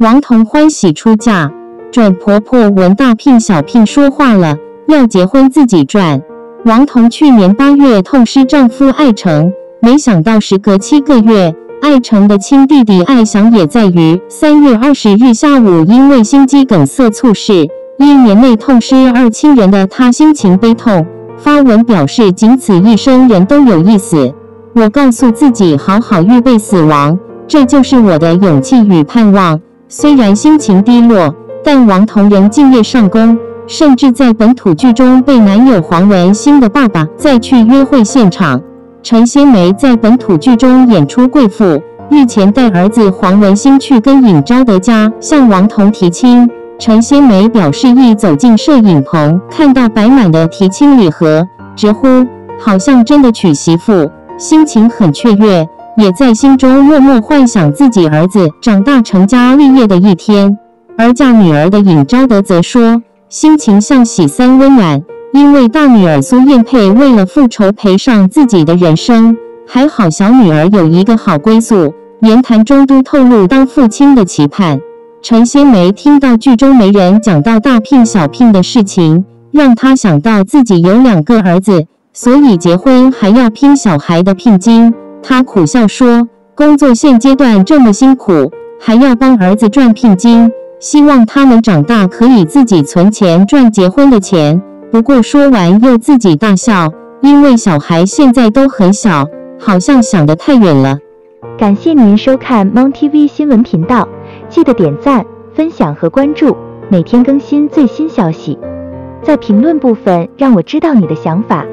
王彤欢喜出嫁，准婆婆闻大聘小聘说话了，要结婚自己赚。王彤去年8月痛失丈夫艾诚，没想到时隔7个月，艾诚的亲弟弟艾翔也在于3月20日下午因为心肌梗塞猝逝。1年内痛失2亲人的他心情悲痛，发文表示仅此一生，人都有一死。我告诉自己好好预备死亡，这就是我的勇气与盼望。虽然心情低落，但王彤仍敬业上工，甚至在本土剧中被男友黄文新的爸爸载去约会现场。陈仙梅在本土剧中演出贵妇，日前带儿子黄文新去跟尹昭德家向王彤提亲。陈仙梅表示，一走进摄影棚，看到摆满的提亲礼盒，直呼好像真的娶媳妇。心情很雀跃，也在心中默默幻想自己儿子长大成家立业的一天。而嫁女儿的尹昭德则说，心情像洗三温暖，因为大女儿苏燕佩为了复仇赔上自己的人生，还好小女儿有一个好归宿。言谈中都透露当父亲的期盼。陈仙梅听到剧中没人讲到大聘小聘的事情，让她想到自己有2个儿子。所以结婚还要拼小孩的聘金，他苦笑说，工作现阶段这么辛苦，还要帮儿子赚聘金，希望他们长大可以自己存钱赚结婚的钱。不过说完又自己大笑，因为小孩现在都很小，好像想得太远了。感谢您收看 MonTV 新闻频道，记得点赞、分享和关注，每天更新最新消息。在评论部分让我知道你的想法。